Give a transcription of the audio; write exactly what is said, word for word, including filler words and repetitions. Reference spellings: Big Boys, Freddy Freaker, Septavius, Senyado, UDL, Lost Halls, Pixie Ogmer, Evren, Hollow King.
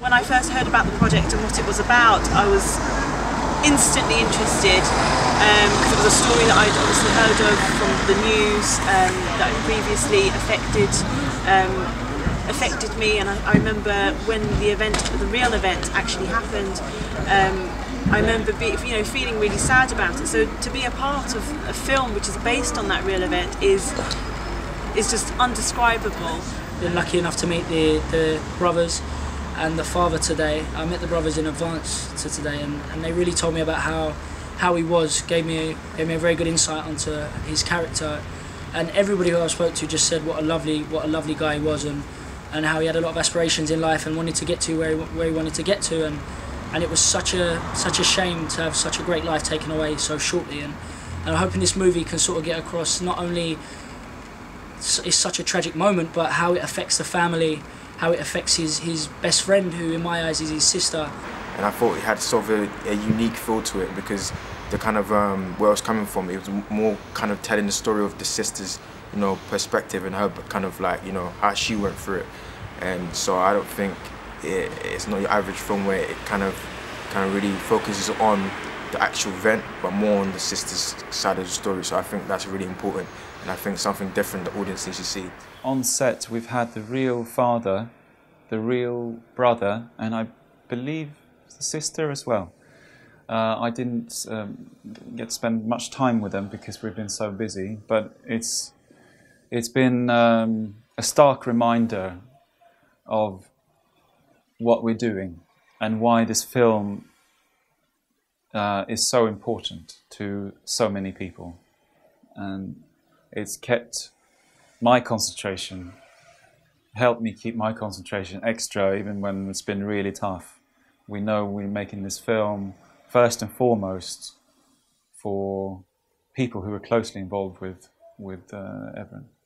When I first heard about the project and what it was about, I was instantly interested because um, it was a story that I'd obviously heard of from the news um, that had previously affected um, affected me, and I, I remember when the event, the real event, actually happened. Um, I remember be, you know feeling really sad about it. So to be a part of a film which is based on that real event is is just indescribable. Been lucky enough to meet the the brothers and the father today. I met the brothers in advance to today, and, and they really told me about how how he was, gave me, a, gave me a very good insight onto his character, and everybody who I spoke to just said what a lovely what a lovely guy he was, and, and how he had a lot of aspirations in life and wanted to get to where he, where he wanted to get to, and and it was such a such a shame to have such a great life taken away so shortly, and, and I'm hoping this movie can sort of get across not only it's such a tragic moment, but how it affects the family, how it affects his, his best friend, who in my eyes is his sister. And I thought it had sort of a, a unique feel to it, because the kind of um, where I was coming from, it was more kind of telling the story of the sister's, you know, perspective and her kind of like, you know, how she went through it. And so I don't think it, it's not your average film where it kind of kind of really focuses on the actual event, but more on the sister's side of the story. So I think that's really important, and I think something different the audience needs to see. On set, we've had the real father, the real brother, and I believe the sister as well. Uh, I didn't um, get to spend much time with them because we've been so busy, but it's, it's been um, a stark reminder of what we're doing and why this film Uh, is so important to so many people, and it's kept my concentration, helped me keep my concentration extra even when it's been really tough. We know we're making this film first and foremost for people who are closely involved with, with uh, Evren.